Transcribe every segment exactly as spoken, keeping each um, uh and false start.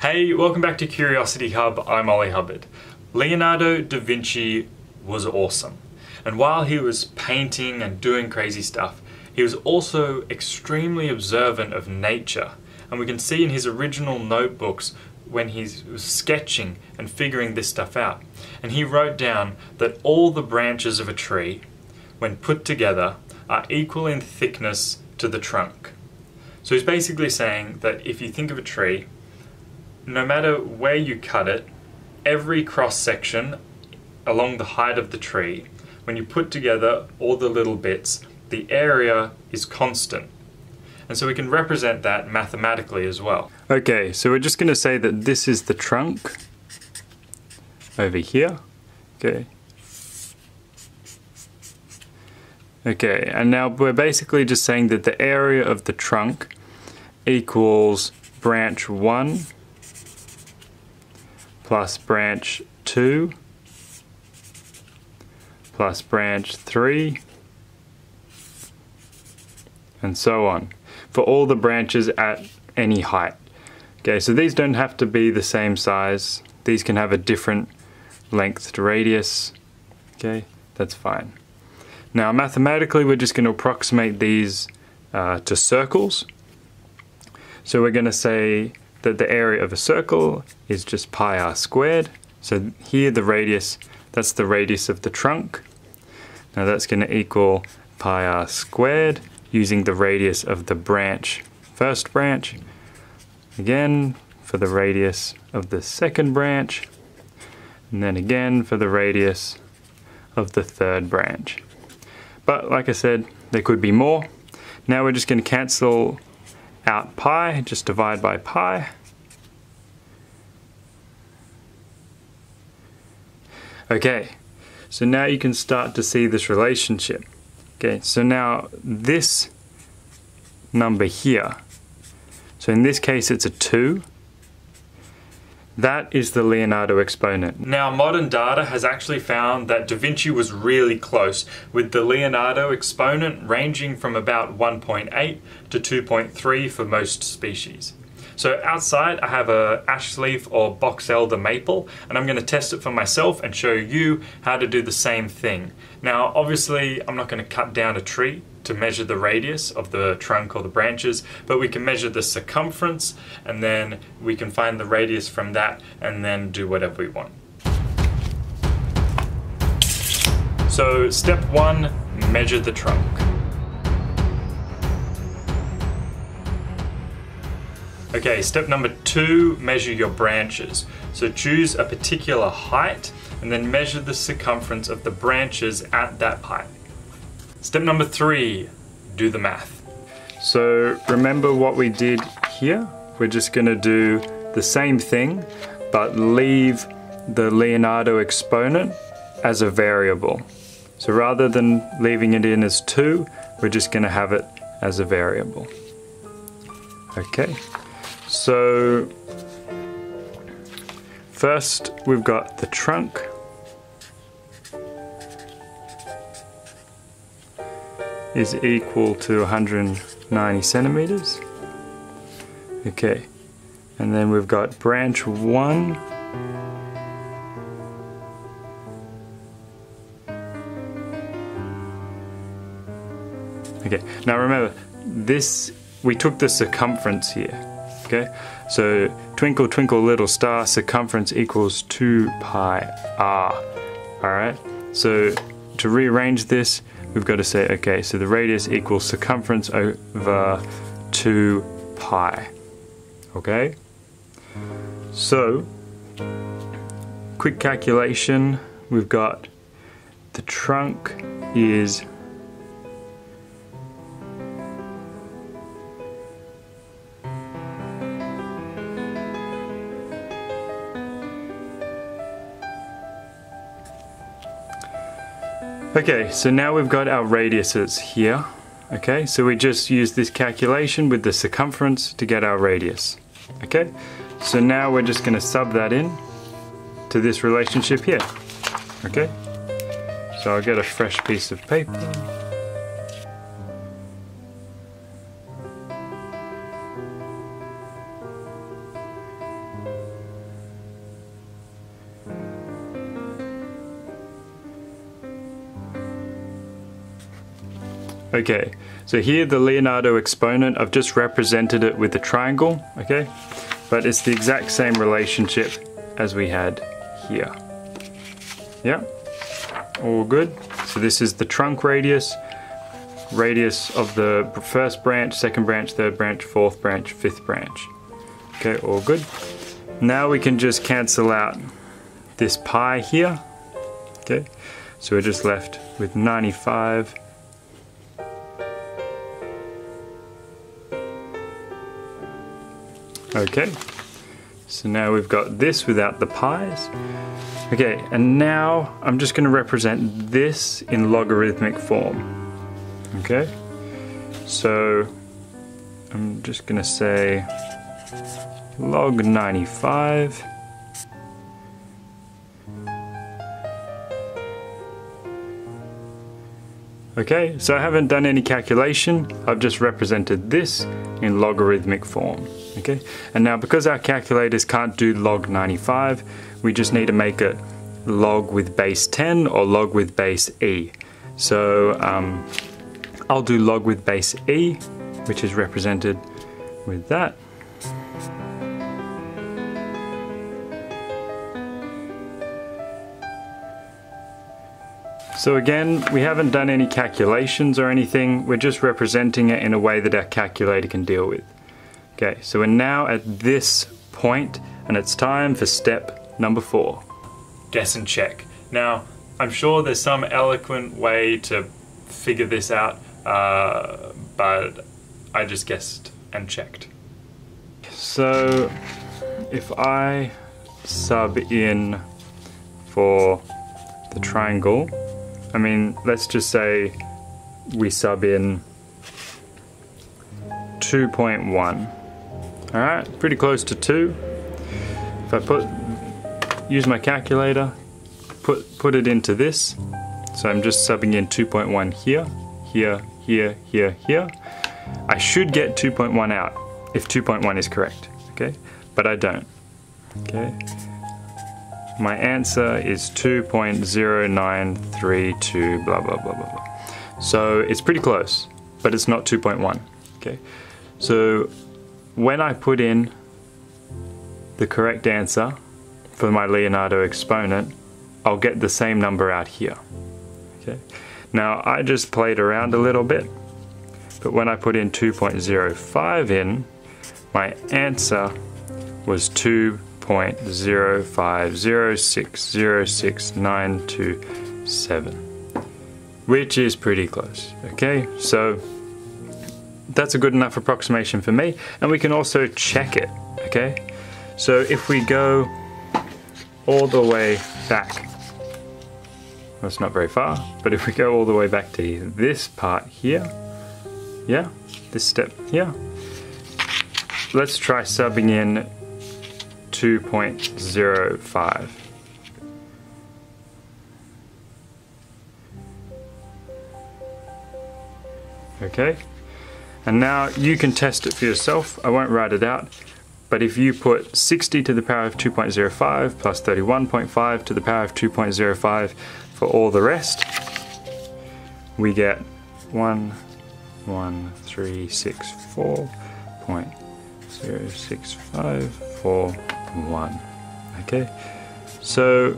Hey, welcome back to Curiosity Hub. I'm Ollie Hubbard. Leonardo da Vinci was awesome. And while he was painting and doing crazy stuff, he was also extremely observant of nature. And we can see in his original notebooks when he was sketching and figuring this stuff out. And he wrote down that all the branches of a tree, when put together, are equal in thickness to the trunk. So he's basically saying that if you think of a tree, no matter where you cut it, every cross-section along the height of the tree, when you put together all the little bits, the area is constant. And so we can represent that mathematically as well. Okay, so we're just going to say that this is the trunk over here. Okay. Okay, and now we're basically just saying that the area of the trunk equals branch one plus branch two, plus branch three, and so on, for all the branches at any height. Okay, so these don't have to be the same size. These can have a different length to radius. Okay, that's fine. Now, mathematically, we're just going to approximate these uh, to circles. So we're going to say that the area of a circle is just pi r squared. So here the radius, that's the radius of the trunk. Now that's going to equal pi r squared using the radius of the branch, first branch. Again, for the radius of the second branch. And then again for the radius of the third branch. But like I said, there could be more. Now we're just going to cancel out pi, just divide by pi. Okay, so now you can start to see this relationship. Okay, so now this number here, so in this case it's a two, that is the Leonardo exponent. Now modern data has actually found that da Vinci was really close, with the Leonardo exponent ranging from about one point eight to two point three for most species. So outside I have a ash leaf or box elder maple, and I'm going to test it for myself and show you how to do the same thing. Now obviously I'm not going to cut down a tree to measure the radius of the trunk or the branches, but we can measure the circumference and then we can find the radius from that and then do whatever we want. So step one, measure the trunk. Okay, step number two, measure your branches. So choose a particular height and then measure the circumference of the branches at that height. Step number three, do the math. So remember what we did here? We're just going to do the same thing, but leave the Leonardo exponent as a variable. So rather than leaving it in as two, we're just going to have it as a variable. Okay, so first we've got the trunk. Is equal to one hundred ninety centimeters. Okay, and then we've got branch one . Okay, now remember this, we took the circumference here. Okay, so twinkle twinkle little star, circumference equals two pi r. Alright, so to rearrange this, we've got to say, okay, so the radius equals circumference over two pi. Okay? So, quick calculation, we've got the trunk is Okay, so now we've got our radiuses here. Okay, so we just use this calculation with the circumference to get our radius. Okay, so now we're just going to sub that in to this relationship here. Okay, so I'll get a fresh piece of paper. Okay, so here the Leonardo exponent, I've just represented it with a triangle, okay? But it's the exact same relationship as we had here. Yeah, all good. So this is the trunk radius, radius of the first branch, second branch, third branch, fourth branch, fifth branch. Okay, all good. Now we can just cancel out this pi here, okay? So we're just left with ninety-five. Okay, so now we've got this without the pi's. Okay, and now I'm just going to represent this in logarithmic form. Okay, so I'm just going to say log ninety-five . Okay, so I haven't done any calculation, I've just represented this in logarithmic form, okay? And now because our calculators can't do log ninety-five, we just need to make it log with base ten or log with base e. So um, I'll do log with base e, which is represented with that. So again, we haven't done any calculations or anything, we're just representing it in a way that our calculator can deal with. Okay, so we're now at this point, and it's time for step number four. Guess and check. Now, I'm sure there's some eloquent way to figure this out, uh, but I just guessed and checked. So, if I sub in for the triangle, I mean, let's just say we sub in two point one. All right, pretty close to two. If I put, use my calculator, put, put it into this. So I'm just subbing in two point one here, here, here, here, here. I should get two point one out if two point one is correct, okay? But I don't, okay? My answer is two point zero nine three two blah, blah, blah, blah, blah. So it's pretty close, but it's not two point one, okay? So when I put in the correct answer for my Leonardo exponent, I'll get the same number out here, okay? Now I just played around a little bit, but when I put in two point zero five in, my answer was two point zero five zero six zero six nine two seven, which is pretty close. Okay, so that's a good enough approximation for me, and we can also check it. Okay, so if we go all the way back, that's not very far, but if we go all the way back to this part here, yeah, this step here, let's try subbing in two point zero five. Okay, and now you can test it for yourself. I won't write it out, but if you put sixty to the power of two point zero five plus thirty-one point five to the power of two point zero five for all the rest, we get one one three six four point zero six five four. One. Okay, so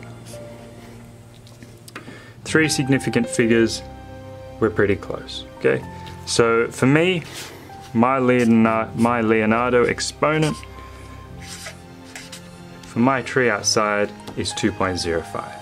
three significant figures, we're pretty close. Okay, so for me, my Leonardo, my Leonardo exponent for my tree outside is two point zero five.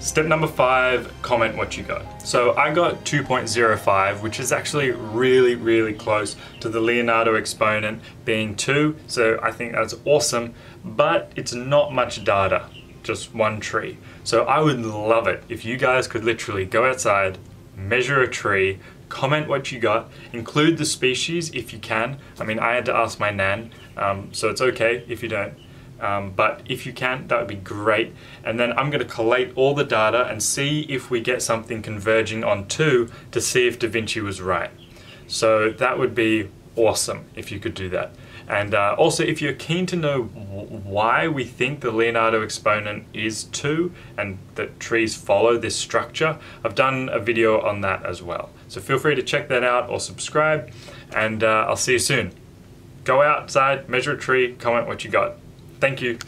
Step number five, comment what you got. So I got two point zero five, which is actually really, really close to the Leonardo exponent being two, so I think that's awesome, but it's not much data, just one tree. So I would love it if you guys could literally go outside, measure a tree, comment what you got, include the species if you can. I mean, I had to ask my nan, um, so it's okay if you don't. Um, but if you can, that would be great. And then I'm going to collate all the data and see if we get something converging on two to see if Da Vinci was right. So that would be awesome if you could do that. And uh, also, if you're keen to know why we think the Leonardo exponent is two and that trees follow this structure, I've done a video on that as well. So feel free to check that out or subscribe, and uh, I'll see you soon. Go outside, measure a tree, comment what you got. Thank you.